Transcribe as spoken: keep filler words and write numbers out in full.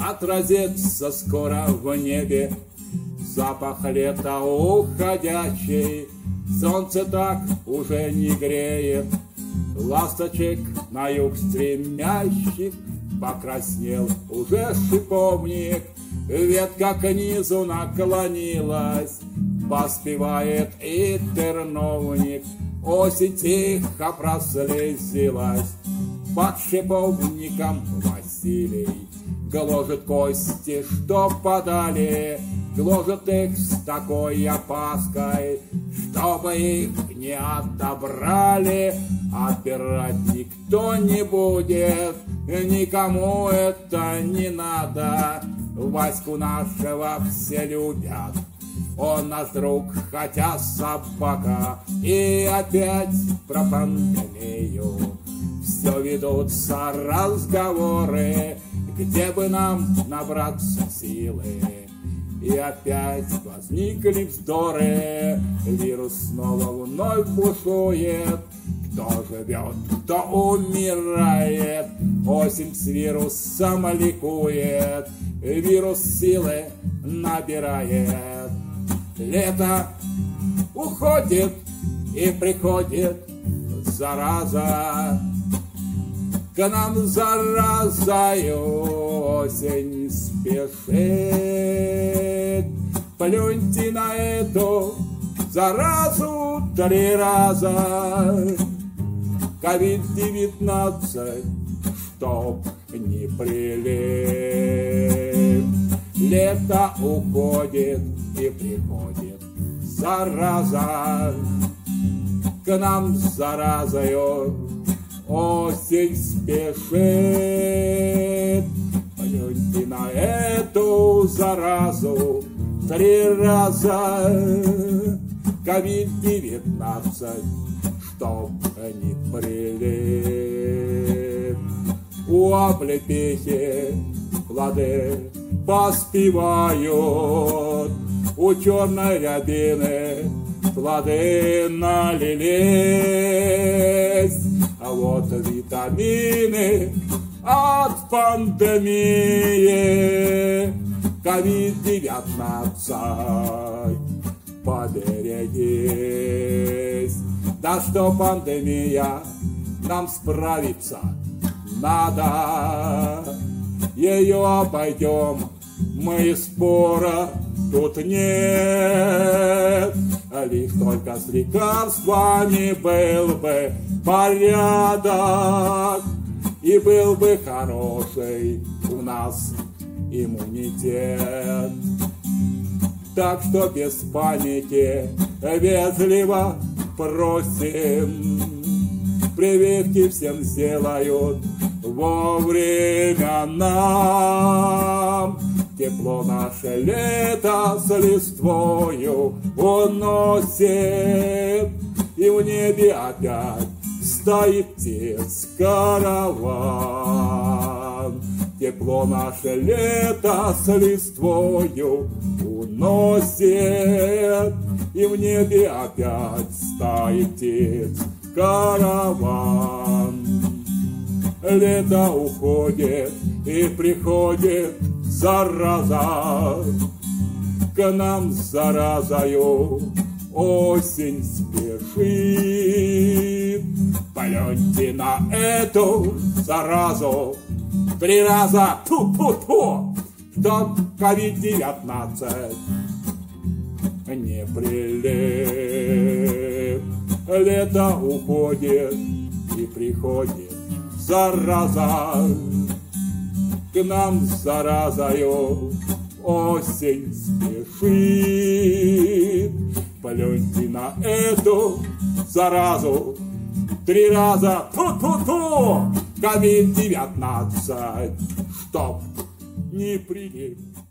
отразится скоро в небе запах лета уходящий. Солнце так уже не греет ласточек на юг стремящих. Покраснел уже шиповник, ветка к низу наклонилась, поспевает и терновник. Осень тихо прослезилась под шиповником. Василий гложет кости, что подали, гложет их с такой опаской, чтобы их не отобрали. Отбирать никто не будет, никому это не надо. Ваську нашего все любят, он наш друг, хотя собака. И опять про пандемию все ведутся разговоры, где бы нам набраться силы. И опять возникли вздоры, вирус снова вновь бушует. Кто живет, кто умирает, осень с вирусом ликует, вирус силы набирает. Лето уходит и приходит зараза, к нам заразою осень спешит. Плюньте на эту заразу три раза. ковид девятнадцать, чтоб не прилип. Лето уходит и приходит зараза, к нам заразою осень спешит. Плюньте на эту заразу три раза. ковид девятнадцать, чтоб не прилип. У облепихи плоды поспевают, у черной рябины плоды налились. А вот витамины от пандемии. ковид девятнадцать, поберегись. Да что пандемия, нам справиться надо. Ее обойдем мы, спора тут нет. Лишь только с лекарствами был бы порядок, и был бы хороший у нас иммунитет. Так что без паники вежливо просим, прививки всем сделают вовремя нам. Тепло наше лето с листвою уносит, и в небе опять стоит птиц караван. Тепло наше лето с листвою уносит, и в небе опять стоит птиц караван. Лето уходит и приходит зараза, к нам заразою осень спешит. Плюньте на эту заразу три раза, ту-ту-ту, чтоб ковид девятнадцать не прилип. Лето уходит и приходит зараза, к нам заразою осень спешит. Плюньте на эту заразу три раза, ту-ту-ту, ковид девятнадцать, чтоб не прилип.